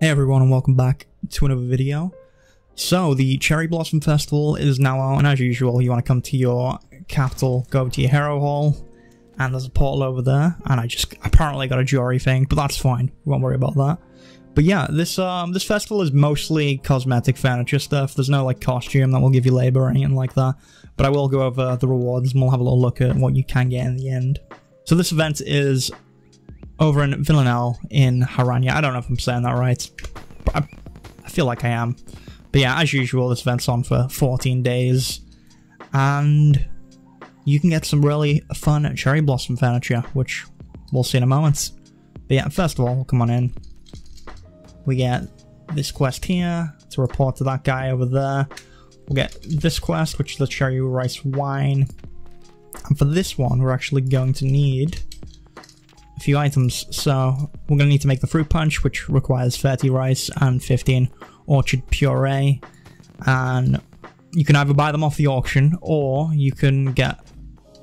Hey everyone, and welcome back to another video. So the Cherry Blossom Festival is now out, and as usual you want to come to your capital, go to your Hero Hall, and there's a portal over there, and I just apparently got a jewelry thing, but that's fine, we won't worry about that. But yeah, this festival is mostly cosmetic furniture stuff. There's no like costume that will give you labor or anything like that, but I will go over the rewards and we'll have a little look at what you can get in the end. So this event is over in Villanelle in Haranya. I don't know if I'm saying that right, but I feel like I am. But yeah, as usual, this event's on for 14 days. And you can get some really fun cherry blossom furniture, which we'll see in a moment. But yeah, first of all, come on in. We get this quest here to report to that guy over there. We'll get this quest, which is the cherry rice wine. And for this one, we're actually going to need a few items, so we're going to need to make the fruit punch, which requires 30 rice and 15 orchard puree, and you can either buy them off the auction or you can get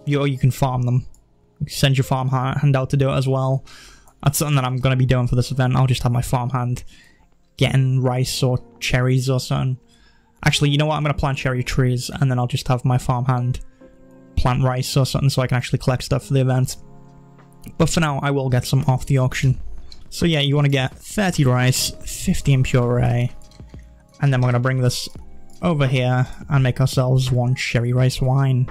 your, you can farm them, you can send your farmhand out to do it as well. That's something that I'm going to be doing for this event. I'll just have my farmhand getting rice or cherries or something. Actually, you know what, I'm going to plant cherry trees and then I'll just have my farmhand plant rice or something so I can actually collect stuff for the event. But for now, I will get some off the auction. So yeah, you want to get 30 rice, 15 puree, and then we're going to bring this over here and make ourselves one cherry rice wine.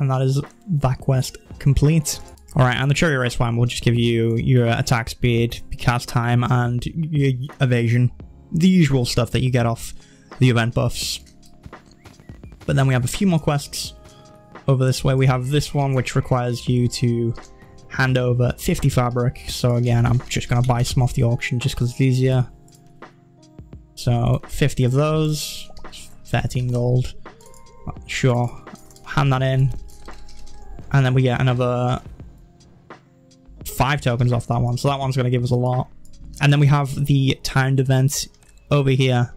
And that is that quest complete. Alright, and the cherry rice wine will just give you your attack speed, cast time, and your evasion. The usual stuff that you get off the event buffs. But then we have a few more quests. Over this way we have this one, which requires you to hand over 50 fabric. So again, I'm just going to buy some off the auction just because it's easier. So 50 of those, 13 gold. Sure, hand that in. And then we get another 5 tokens off that one. So that one's going to give us a lot. And then we have the timed event over here,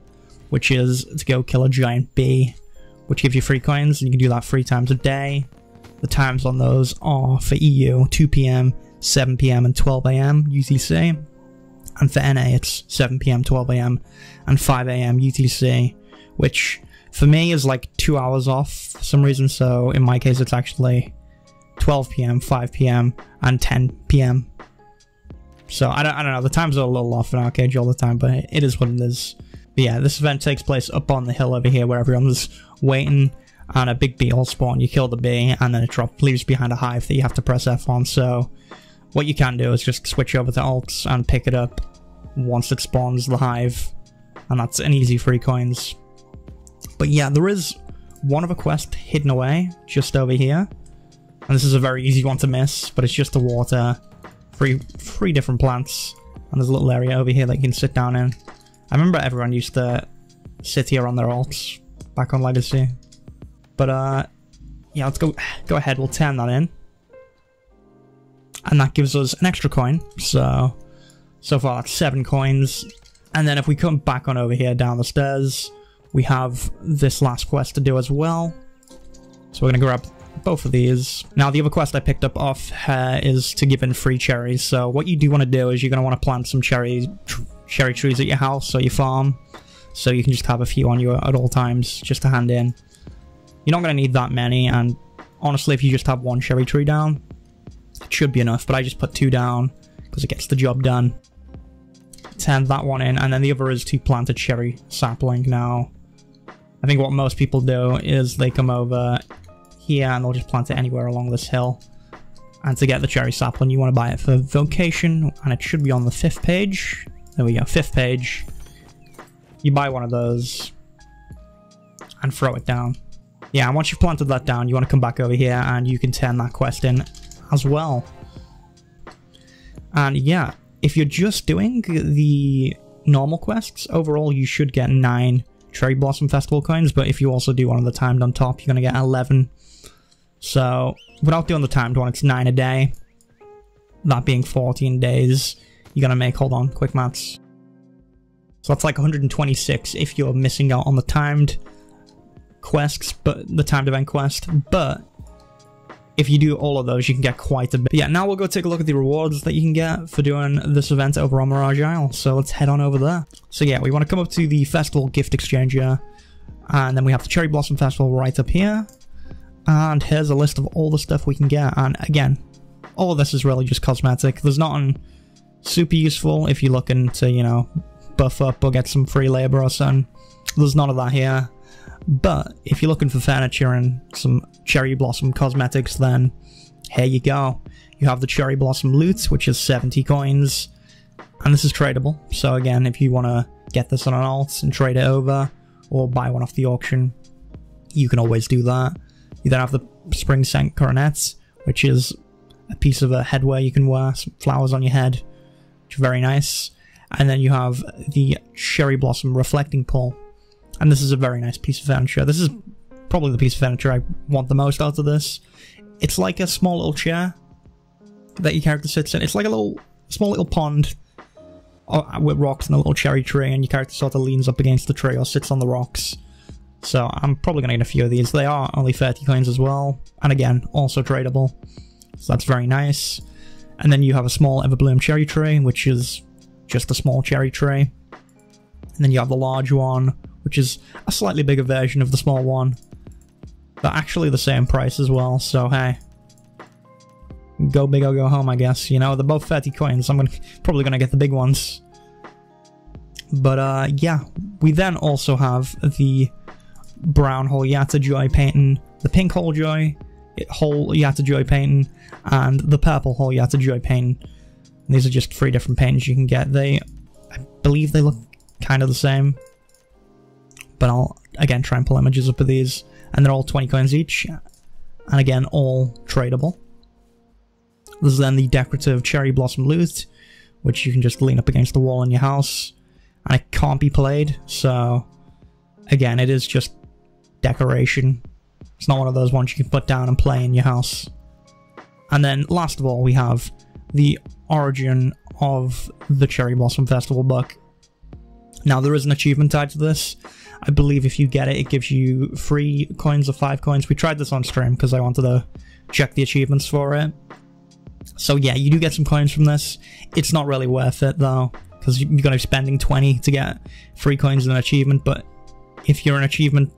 which is to go kill a giant bee, which gives you free coins, and you can do that 3 times a day. The times on those are for EU, 2 PM, 7 PM, and 12 AM UTC. And for NA, it's 7 PM, 12 AM, and 5 AM UTC, which for me is like 2 hours off for some reason. So in my case, it's actually 12 PM, 5 PM, and 10 PM. So I don't know, the times are a little off in Arcade all the time, but it is what it is. But yeah, this event takes place up on the hill over here where everyone's waiting, and a big bee will spawn. You kill the bee and then it leaves behind a hive that you have to press F on. So what you can do is just switch over to alts and pick it up once it spawns the hive, and that's an easy 3 coins. But yeah, there is one other quest hidden away just over here, and this is a very easy one to miss, but it's just to water three different plants, and there's a little area over here that you can sit down in. I remember everyone used to sit here on their alts back on Legacy. But yeah, let's go ahead, we'll turn that in. And that gives us an extra coin. So far that's 7 coins. And then if we come back on over here down the stairs, we have this last quest to do as well. So we're gonna grab both of these. Now the other quest I picked up off her is to give in free cherries. So what you do want to do is you're gonna want to plant some cherry trees at your house or your farm, so you can just have a few on you at all times just to hand in. You're not going to need that many, and honestly if you just have one cherry tree down it should be enough, but I just put 2 down because it gets the job done. Turn that one in, and then the other is to plant a cherry sapling. Now I think what most people do is they come over here and they'll just plant it anywhere along this hill, and to get the cherry sapling you want to buy it for vocation, and it should be on the 5th page. There we go, 5th page. You buy one of those and throw it down. Yeah, and once you've planted that down, you want to come back over here and you can turn that quest in as well. And yeah, if you're just doing the normal quests, overall you should get 9 Cherry Blossom Festival coins, but if you also do one of the timed on top, you're going to get 11. So without doing the timed one, it's 9 a day. That being 14 days, you're going to make, hold on, quick maths. So that's like 126 if you're missing out on the timed quests, but the timed event quest. But if you do all of those, you can get quite a bit. But yeah, now we'll go take a look at the rewards that you can get for doing this event over on Mirage Isle. So let's head on over there. So yeah, we want to come up to the festival gift exchanger, and then we have the Cherry Blossom Festival right up here. And here's a list of all the stuff we can get. And again, all of this is really just cosmetic. There's nothing super useful if you're looking to, you know, buff up or get some free labor or something. There's none of that here. But if you're looking for furniture and some cherry blossom cosmetics, then here you go. You have the Cherry Blossom Lute, which is 70 coins. And this is tradable. So again, if you want to get this on an alt and trade it over or buy one off the auction, you can always do that. You then have the Springscent Coronet, which is a piece of a headwear you can wear, some flowers on your head, which are very nice. And then you have the Cherry Blossom Reflecting Pole. And this is a very nice piece of furniture. This is probably the piece of furniture I want the most out of this. It's like a small little chair that your character sits in. It's like a little, small little pond with rocks and a little cherry tree, and your character sort of leans up against the tree or sits on the rocks. So I'm probably going to get a few of these. They are only 30 coins as well. And again, also tradable. So that's very nice. And then you have a small Everbloom Cherry Tree, which is just a small cherry tree. And then you have the large one, which is a slightly bigger version of the small one. They're actually the same price as well. So hey, go big or go home, I guess. You know, they're both 30 coins. I'm probably going to get the big ones. But yeah, we then also have the brown Whole Yata Joy painting, the pink Whole Yata Joy painting, and the purple Whole Yata Joy painting. And these are just three different paintings you can get. I believe they look kind of the same, but I'll again try and pull images up of these, and they're all 20 coins each, and again all tradable. There's then the decorative Cherry Blossom Lute, which you can just lean up against the wall in your house, and it can't be played, so again it is just decoration. It's not one of those ones you can put down and play in your house. And then last of all, we have the origin of the Cherry Blossom Festival book. Now there is an achievement tied to this. I believe if you get it, it gives you 3 coins or 5 coins. We tried this on stream because I wanted to check the achievements for it. So yeah, you do get some coins from this. It's not really worth it though, because you're going to be spending 20 to get 3 coins in an achievement. But if you're an achievement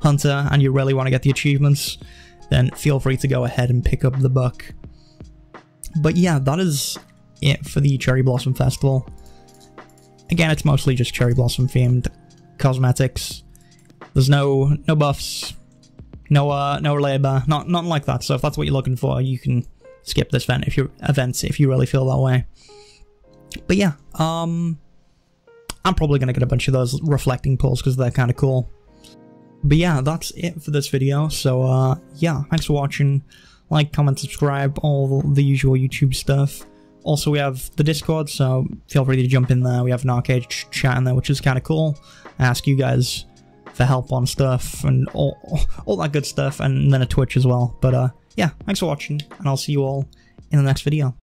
hunter and you really want to get the achievements, then feel free to go ahead and pick up the book. But yeah, that is it for the Cherry Blossom Festival. Again, it's mostly just cherry blossom themed cosmetics. There's no buffs, no labor, nothing like that. So if that's what you're looking for, you can skip this event if you really feel that way. But yeah, I'm probably gonna get a bunch of those reflecting poles because they're kind of cool. But yeah, that's it for this video. So yeah, thanks for watching. Like, comment, subscribe, all the usual YouTube stuff. Also, we have the Discord, so feel free to jump in there. We have an arcade chat in there, which is kind of cool. I ask you guys for help on stuff and all that good stuff, and then a Twitch as well. But yeah, thanks for watching, and I'll see you all in the next video.